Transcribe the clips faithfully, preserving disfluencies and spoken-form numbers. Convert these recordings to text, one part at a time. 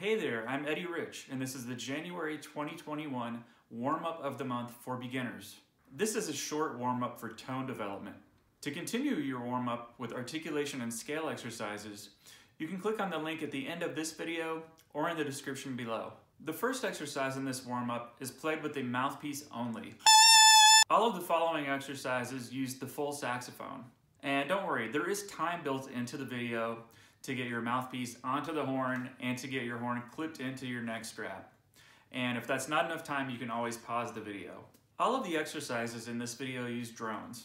Hey there, I'm Eddie Rich, and this is the January twenty twenty-one warm-up of the month for beginners. This is a short warm-up for tone development. To continue your warm-up with articulation and scale exercises, you can click on the link at the end of this video or in the description below. The first exercise in this warm-up is played with a mouthpiece only. All of the following exercises use the full saxophone. And don't worry, there is time built into the video to get your mouthpiece onto the horn and to get your horn clipped into your neck strap. And if that's not enough time, you can always pause the video. All of the exercises in this video use drones.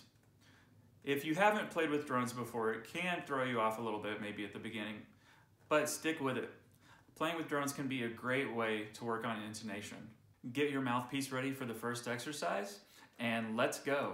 If you haven't played with drones before, it can throw you off a little bit, maybe at the beginning, but stick with it. Playing with drones can be a great way to work on intonation. Get your mouthpiece ready for the first exercise, and let's go.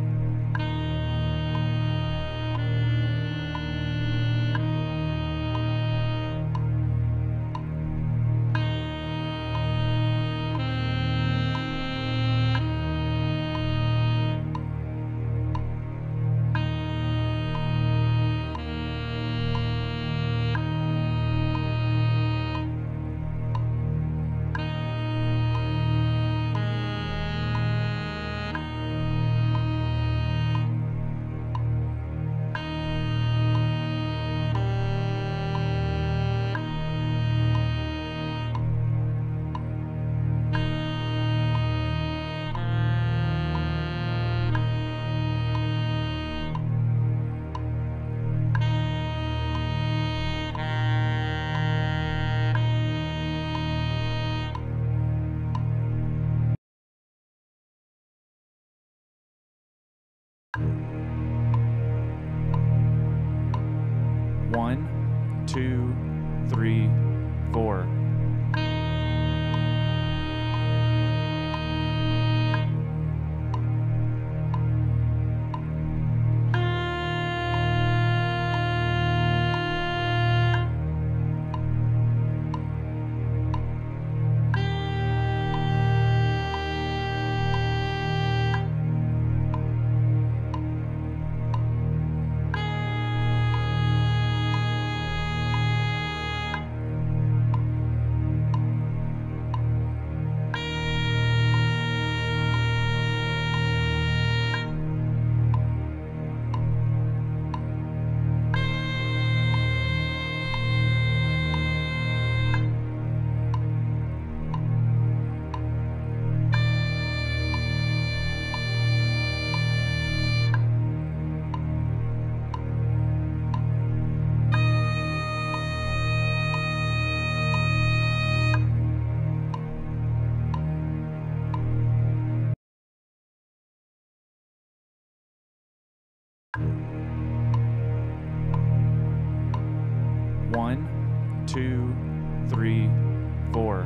One, two, three, four. One, two, three, four. One, two, three, four. two, three, four.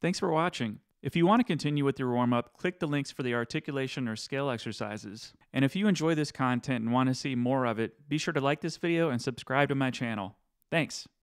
Thanks for watching. If you want to continue with your warm-up, click the links for the articulation or scale exercises. And if you enjoy this content and want to see more of it, be sure to like this video and subscribe to my channel. Thanks!